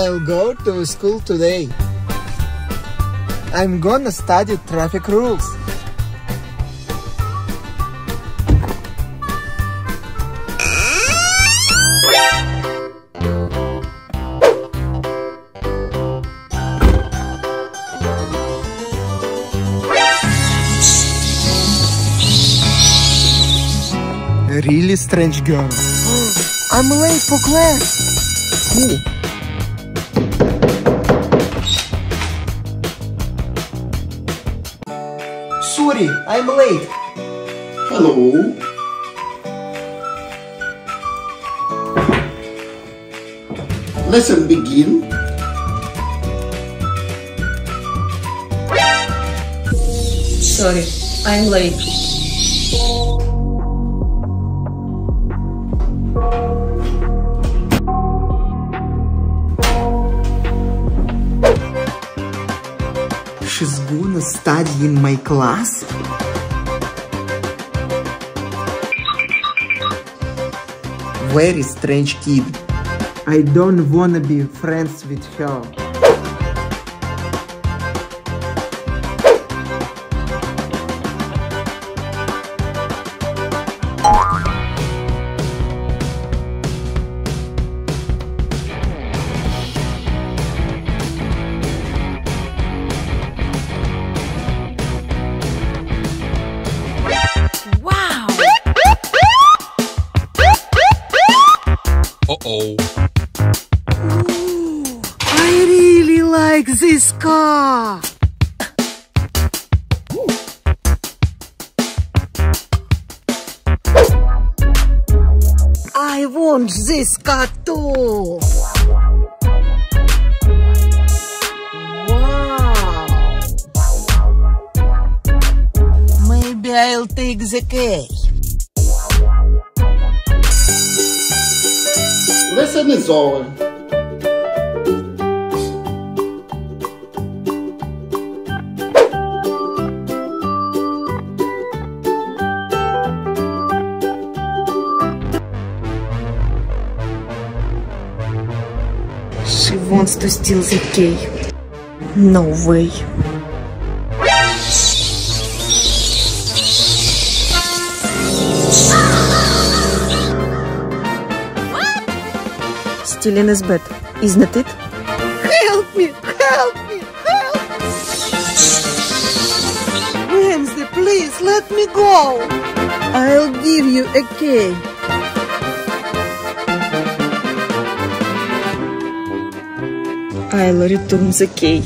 I'll go to school today. I'm gonna study traffic rules. A really strange girl. I'm late for class. Cool. Sorry, I'm late. Hello. Lesson begin. Sorry, I'm late. She's gonna study in my class? Very strange kid. I don't wanna be friends with her. Uh-oh. Ooh, I really like this car. Ooh. I want this car too. Wow. Maybe I'll take the cake. Lesson is over. She wants to steal the key. No way. Stealing is bad, isn't it? Help me! Help me! Help me! Wednesday, please let me go! I'll give you a key. I'll return the key.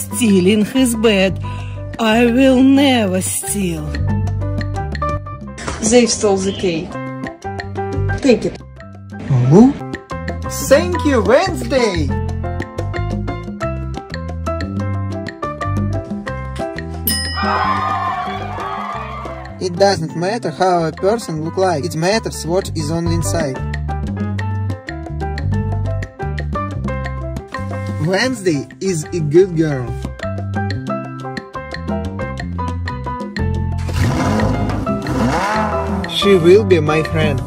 Stealing is bad. I will never steal. They stole the key. Take it. Oh? Thank you, Wednesday! It doesn't matter how a person looks like, it matters what is on the inside. Wednesday is a good girl. She will be my friend.